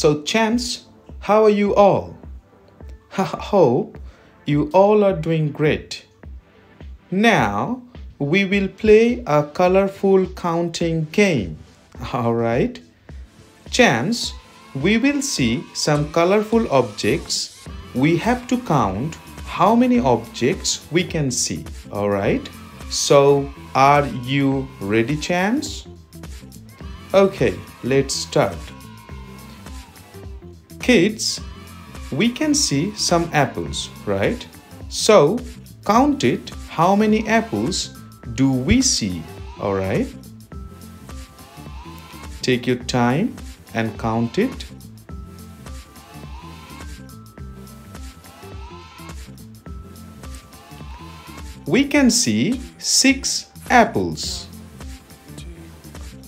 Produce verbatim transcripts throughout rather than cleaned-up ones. So champs, how are you all? Hope you all are doing great. Now we will play a colorful counting game. Alright? Champs, we will see some colorful objects. We have to count how many objects we can see. Alright? So are you ready, champs? Okay, let's start. Kids, we can see some apples, right? So count it. How many apples do we see? Alright? Take your time and count it. We can see six apples.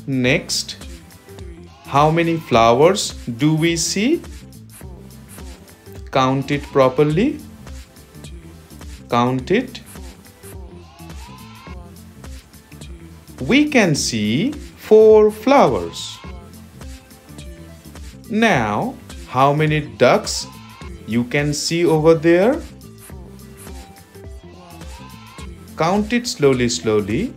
Next, how many flowers do we see? Count it properly. Count it. We can see four flowers. Now, how many ducks you can see over there? Count it slowly, slowly.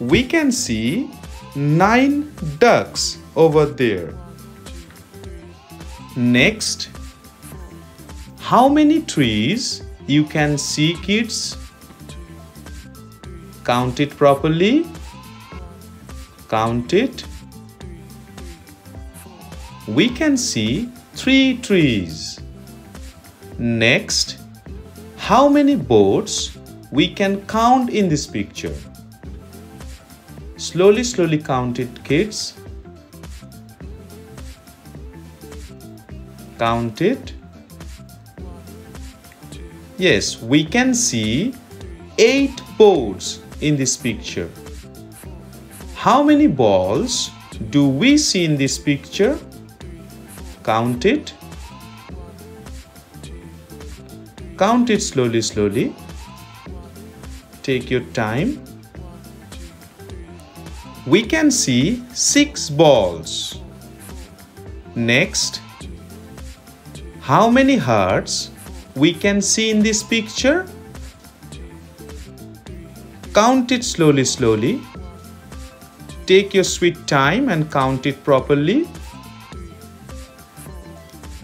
We can see nine ducks over there. Next, how many trees you can see, kids? Count it properly. Count it. We can see three trees. Next, how many boats we can count in this picture? Slowly, slowly count it, kids. Count it. Yes, we can see eight boards in this picture. How many balls do we see in this picture? Count it. Count it slowly, slowly. Take your time. We can see six balls. Next, how many hearts we can see in this picture? Count it slowly, slowly. Take your sweet time and count it properly.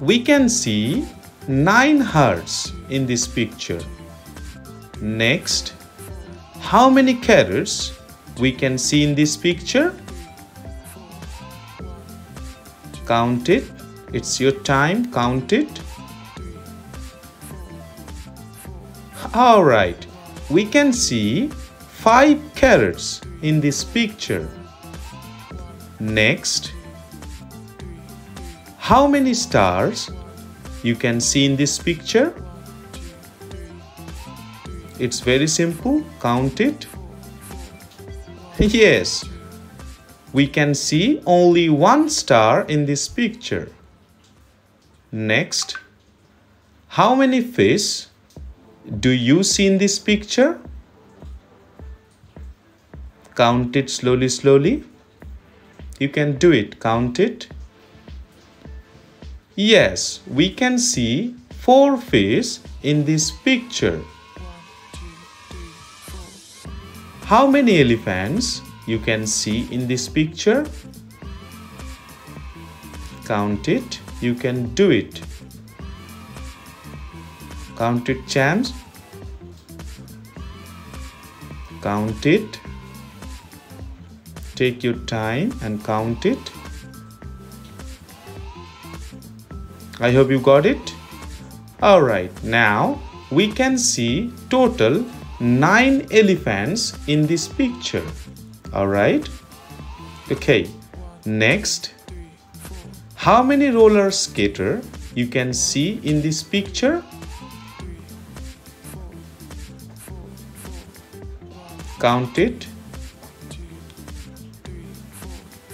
We can see nine hearts in this picture. Next, how many carrots we can see in this picture? Count it. It's your time. Count it. All right, we can see five carrots in this picture. Next, how many stars you can see in this picture? It's very simple. Count it. Yes, we can see only one star in this picture. Next, how many fish do you see in this picture? Count it slowly, slowly. You can do it. Count it. Yes, we can see four fish in this picture. How many elephants you can see in this picture? Count it. You can do it. Count it, champs. Count it. Take your time and count it. I hope you got it. Alright, now we can see total nine elephants in this picture. Alright? Okay, next. How many roller skaters you can see in this picture? Count it.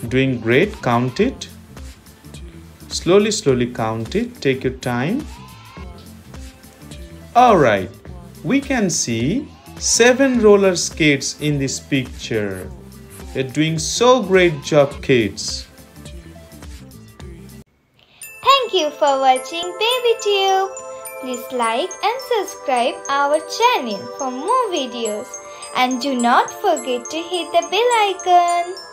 Doing great. Count it. Slowly, slowly count it. Take your time. Alright, we can see seven roller skates in this picture. You're doing so great job, kids. Thank you for watching BabyTUBE. Please like and subscribe our channel for more videos. And do not forget to hit the bell icon.